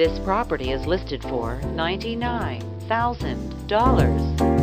This property is listed for $99,000.